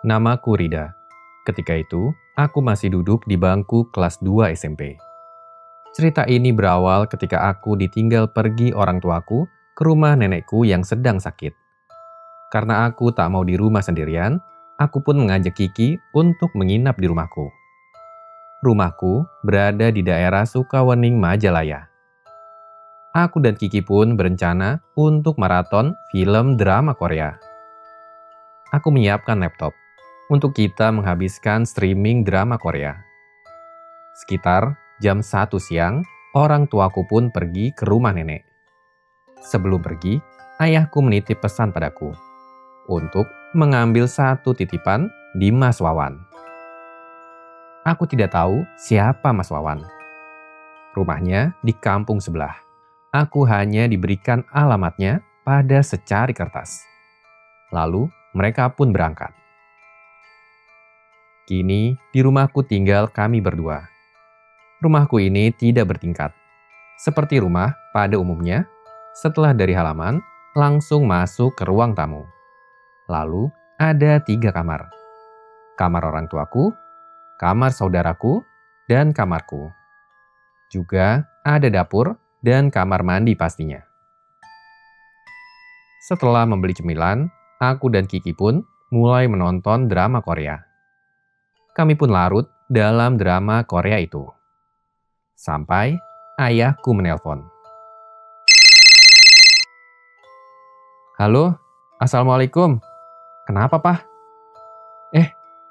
Namaku Rida. Ketika itu, aku masih duduk di bangku kelas 2 SMP. Cerita ini berawal ketika aku ditinggal pergi orang tuaku ke rumah nenekku yang sedang sakit. Karena aku tak mau di rumah sendirian, aku pun mengajak Kiki untuk menginap di rumahku. Rumahku berada di daerah Sukawening Majalaya. Aku dan Kiki pun berencana untuk maraton film drama Korea. Aku menyiapkan laptop untuk kita menghabiskan streaming drama Korea. Sekitar jam 1 siang, orang tuaku pun pergi ke rumah nenek. Sebelum pergi, ayahku menitip pesan padaku untuk mengambil satu titipan di Mas Wawan. Aku tidak tahu siapa Mas Wawan. Rumahnya di kampung sebelah. Aku hanya diberikan alamatnya pada secari kertas. Lalu mereka pun berangkat. Kini di rumahku tinggal kami berdua. Rumahku ini tidak bertingkat. Seperti rumah pada umumnya, setelah dari halaman langsung masuk ke ruang tamu. Lalu ada 3 kamar. Kamar orang tuaku, kamar saudaraku, dan kamarku. Juga ada dapur dan kamar mandi pastinya. Setelah membeli cemilan, aku dan Kiki pun mulai menonton drama Korea. Kami pun larut dalam drama Korea itu. Sampai ayahku menelpon. Halo, Assalamualaikum. Kenapa, Pak?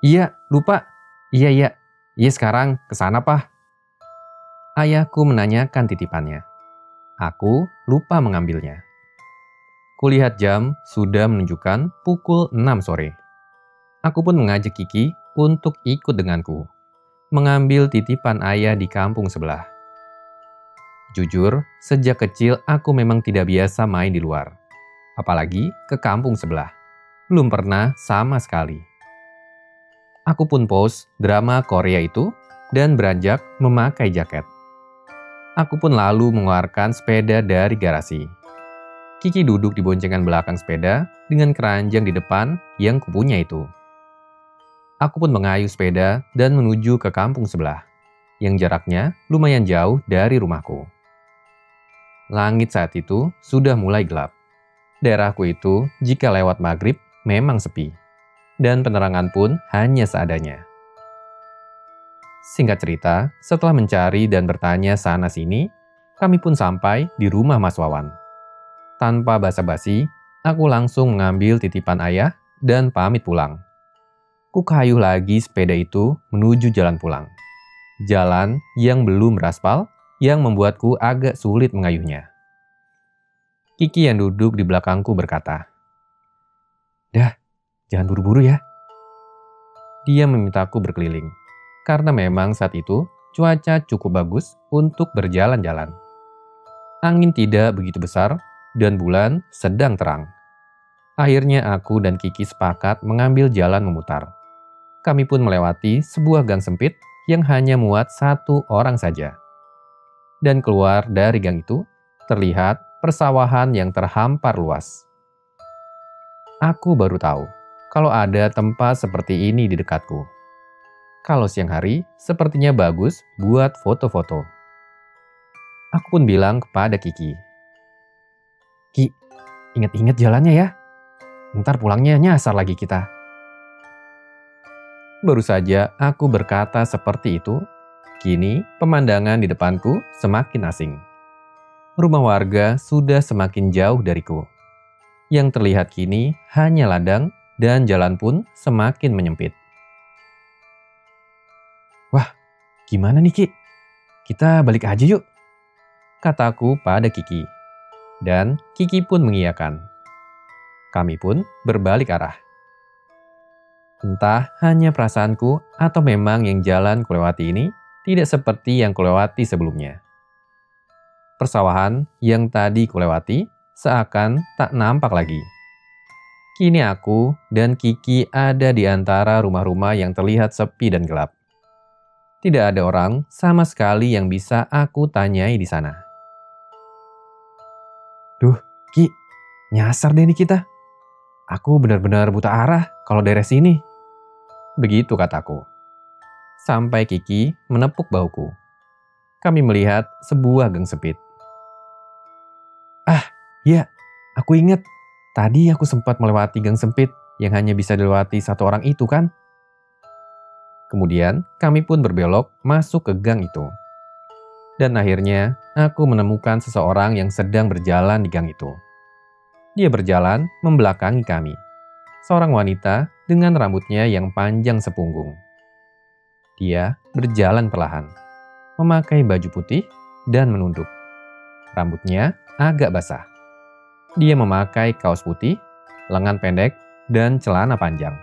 Iya, lupa. Iya, sekarang kesana, Pak. Ayahku menanyakan titipannya. Aku lupa mengambilnya. Kulihat jam sudah menunjukkan pukul 6 sore. Aku pun mengajak Kiki untuk ikut denganku, mengambil titipan ayah di kampung sebelah. Jujur, sejak kecil aku memang tidak biasa main di luar, apalagi ke kampung sebelah. Belum pernah sama sekali. Aku pun pause drama Korea itu dan beranjak memakai jaket. Aku pun lalu mengeluarkan sepeda dari garasi. Kiki duduk di boncengan belakang sepeda dengan keranjang di depan yang kupunya itu. Aku pun mengayuh sepeda dan menuju ke kampung sebelah, yang jaraknya lumayan jauh dari rumahku. Langit saat itu sudah mulai gelap. Daerahku itu jika lewat maghrib memang sepi, dan penerangan pun hanya seadanya. Singkat cerita, setelah mencari dan bertanya sana-sini, kami pun sampai di rumah Mas Wawan. Tanpa basa-basi, aku langsung mengambil titipan ayah dan pamit pulang. Ku kayuh lagi sepeda itu menuju jalan pulang. Jalan yang belum beraspal yang membuatku agak sulit mengayuhnya. Kiki yang duduk di belakangku berkata, "Dah, jangan buru-buru ya." Dia memintaku berkeliling, karena memang saat itu cuaca cukup bagus untuk berjalan-jalan. Angin tidak begitu besar dan bulan sedang terang. Akhirnya aku dan Kiki sepakat mengambil jalan memutar. Kami pun melewati sebuah gang sempit yang hanya muat 1 orang saja. Dan keluar dari gang itu, terlihat persawahan yang terhampar luas. Aku baru tahu kalau ada tempat seperti ini di dekatku. Kalau siang hari, sepertinya bagus buat foto-foto. Aku pun bilang kepada Kiki, "Ki, ingat-ingat jalannya ya. Ntar pulangnya nyasar lagi kita." Baru saja aku berkata seperti itu, kini pemandangan di depanku semakin asing. Rumah warga sudah semakin jauh dariku. Yang terlihat kini hanya ladang dan jalan pun semakin menyempit. "Wah, gimana nih Ki? Kita balik aja yuk," kataku pada Kiki. Dan Kiki pun mengiyakan. Kami pun berbalik arah. Entah hanya perasaanku atau memang yang jalan kulewati ini tidak seperti yang kulewati sebelumnya. Persawahan yang tadi kulewati seakan tak nampak lagi. Kini aku dan Kiki ada di antara rumah-rumah yang terlihat sepi dan gelap. Tidak ada orang sama sekali yang bisa aku tanyai di sana. "Duh, Ki, nyasar deh nih kita. Aku benar-benar buta arah kalau daerah sini," begitu kataku. Sampai Kiki menepuk bahuku. Kami melihat sebuah geng sempit. Ah, ya, aku ingat. Tadi aku sempat melewati gang sempit yang hanya bisa dilewati satu orang itu kan? Kemudian kami pun berbelok masuk ke gang itu. Dan akhirnya aku menemukan seseorang yang sedang berjalan di gang itu. Dia berjalan membelakangi kami. Seorang wanita dengan rambutnya yang panjang sepunggung. Dia berjalan perlahan, memakai baju putih dan menunduk. Rambutnya agak basah. Dia memakai kaos putih, lengan pendek, dan celana panjang.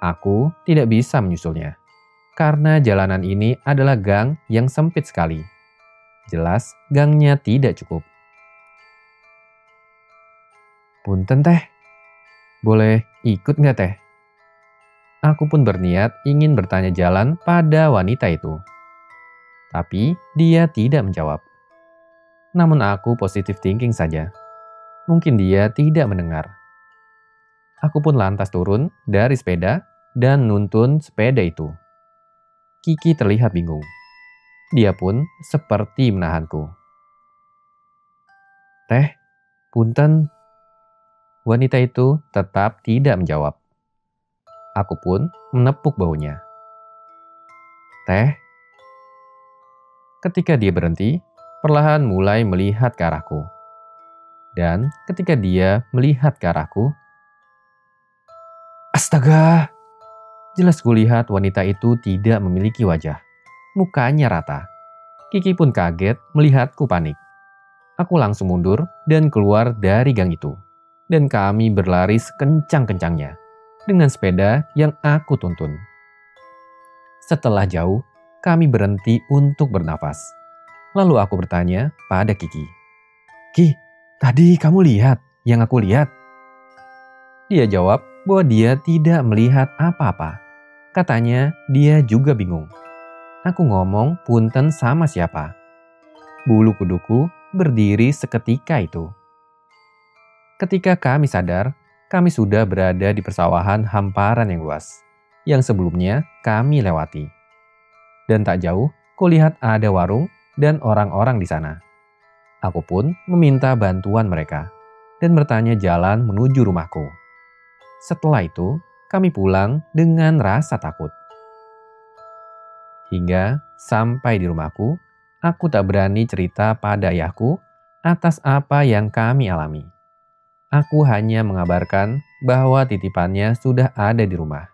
Aku tidak bisa menyusulnya, karena jalanan ini adalah gang yang sempit sekali. Jelas gangnya tidak cukup. Punten teh, boleh ikut nggak teh? Aku pun berniat ingin bertanya jalan pada wanita itu. Tapi dia tidak menjawab. Namun aku positive thinking saja. Mungkin dia tidak mendengar. Aku pun lantas turun dari sepeda dan menuntun sepeda itu. Kiki terlihat bingung. Dia pun seperti menahanku. Teh, punten. Wanita itu tetap tidak menjawab. Aku pun menepuk bahunya. Teh. Ketika dia berhenti, perlahan mulai melihat ke arahku. Dan ketika dia melihat ke arahku, astaga! Jelas kulihat wanita itu tidak memiliki wajah. Mukanya rata. Kiki pun kaget melihatku panik. Aku langsung mundur dan keluar dari gang itu. Dan kami berlari sekencang-kencangnya dengan sepeda yang aku tuntun. Setelah jauh, kami berhenti untuk bernafas. Lalu aku bertanya pada Kiki. Ki, tadi kamu lihat yang aku lihat? Dia jawab bahwa dia tidak melihat apa-apa. Katanya dia juga bingung. Aku ngomong punten sama siapa. Bulu kuduku berdiri seketika itu. Ketika kami sadar, kami sudah berada di persawahan hamparan yang luas, yang sebelumnya kami lewati. Dan tak jauh, kulihat ada warung dan orang-orang di sana. Aku pun meminta bantuan mereka dan bertanya jalan menuju rumahku. Setelah itu, kami pulang dengan rasa takut. Hingga sampai di rumahku, aku tak berani cerita pada ayahku atas apa yang kami alami. Aku hanya mengabarkan bahwa titipannya sudah ada di rumah.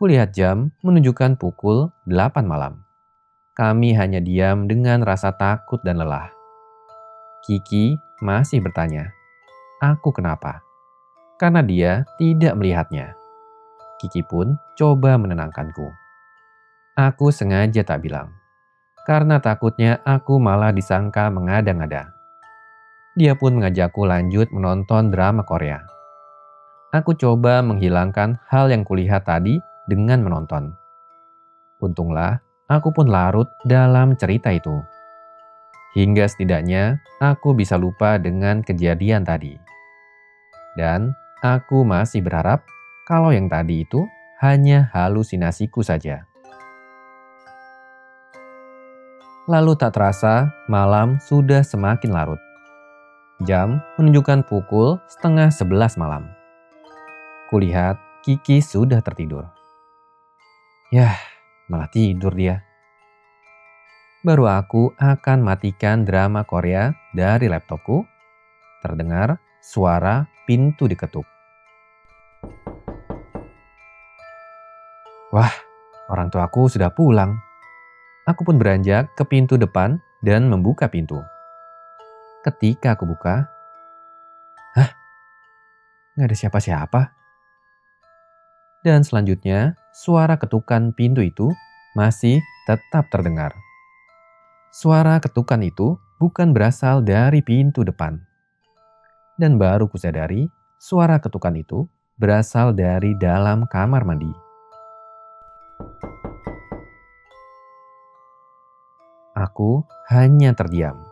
Kulihat jam menunjukkan pukul 8 malam. Kami hanya diam dengan rasa takut dan lelah. Kiki masih bertanya, aku kenapa? Karena dia tidak melihatnya. Kiki pun coba menenangkanku. Aku sengaja tak bilang, karena takutnya aku malah disangka mengada-ngada. Dia pun mengajakku lanjut menonton drama Korea. Aku coba menghilangkan hal yang kulihat tadi dengan menonton. Untunglah, aku pun larut dalam cerita itu. Hingga setidaknya aku bisa lupa dengan kejadian tadi. Dan aku masih berharap kalau yang tadi itu hanya halusinasiku saja. Lalu tak terasa malam sudah semakin larut. Jam menunjukkan pukul 10:30 malam. Kulihat Kiki sudah tertidur. Yah, malah tidur dia. Baru aku akan matikan drama Korea dari laptopku. Terdengar suara pintu diketuk. Wah, orang tuaku sudah pulang. Aku pun beranjak ke pintu depan dan membuka pintu. Ketika aku buka, hah? Nggak ada siapa-siapa. Dan selanjutnya, suara ketukan pintu itu masih tetap terdengar. Suara ketukan itu bukan berasal dari pintu depan. Dan baru kusadari, suara ketukan itu berasal dari dalam kamar mandi. Aku hanya terdiam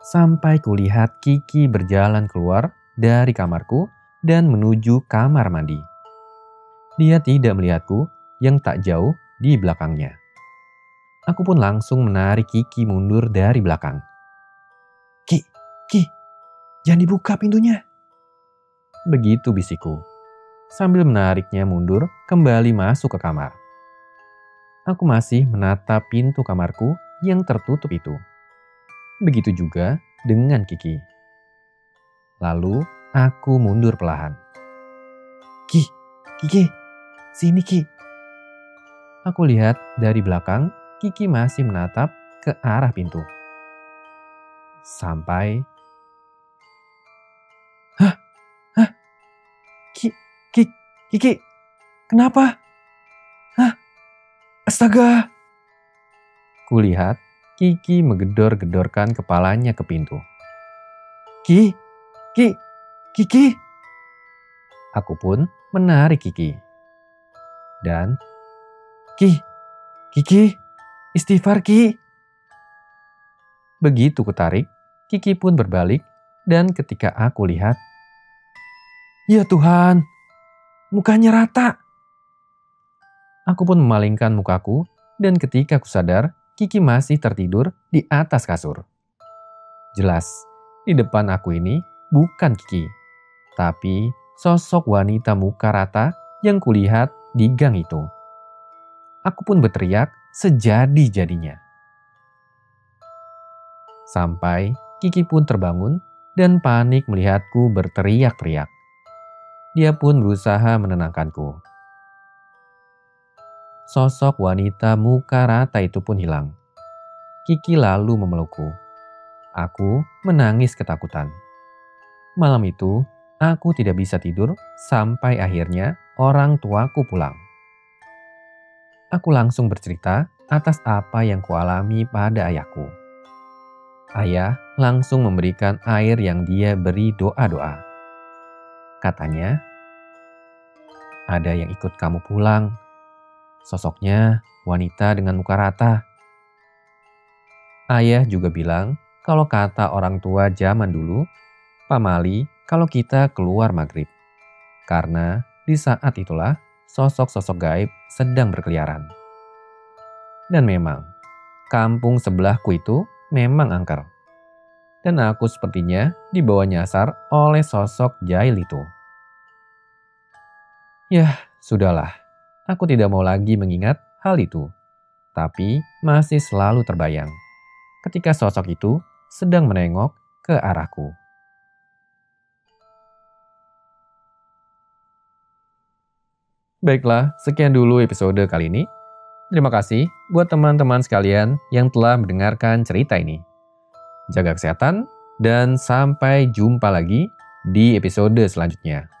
sampai kulihat Kiki berjalan keluar dari kamarku dan menuju kamar mandi. Dia tidak melihatku yang tak jauh di belakangnya. Aku pun langsung menarik Kiki mundur dari belakang. Ki, jangan dibuka pintunya. Begitu bisikku, sambil menariknya mundur kembali masuk ke kamar. Aku masih menatap pintu kamarku yang tertutup itu. Begitu juga dengan Kiki. Lalu aku mundur perlahan. Kiki, sini Ki. Aku lihat dari belakang Kiki masih menatap ke arah pintu. Sampai... Hah? Kiki, kenapa? Astaga! Kulihat Kiki menggedor-gedorkan kepalanya ke pintu. Kiki. Aku pun menarik Kiki. Dan, Kiki, istighfar Ki. Begitu kutarik, Kiki pun berbalik dan ketika aku lihat, ya Tuhan, mukanya rata. Aku pun memalingkan mukaku dan ketika aku sadar, Kiki masih tertidur di atas kasur. Jelas, di depan aku ini bukan Kiki, tapi sosok wanita muka rata yang kulihat di gang itu. Aku pun berteriak sejadi-jadinya. Sampai Kiki pun terbangun dan panik melihatku berteriak-teriak. Dia pun berusaha menenangkanku. Sosok wanita muka rata itu pun hilang. Kiki lalu memelukku. Aku menangis ketakutan. Malam itu, aku tidak bisa tidur sampai akhirnya orang tuaku pulang. Aku langsung bercerita atas apa yang kualami pada ayahku. Ayah langsung memberikan air yang dia beri doa-doa. Katanya, ada yang ikut kamu pulang. Sosoknya wanita dengan muka rata. Ayah juga bilang kalau kata orang tua zaman dulu, pamali kalau kita keluar maghrib. Karena di saat itulah sosok-sosok gaib sedang berkeliaran. Dan memang, kampung sebelahku itu memang angker. Dan aku sepertinya dibawa nyasar oleh sosok jahil itu. Yah, sudahlah. Aku tidak mau lagi mengingat hal itu. Tapi masih selalu terbayang ketika sosok itu sedang menengok ke arahku. Baiklah, sekian dulu episode kali ini. Terima kasih buat teman-teman sekalian yang telah mendengarkan cerita ini. Jaga kesehatan dan sampai jumpa lagi di episode selanjutnya.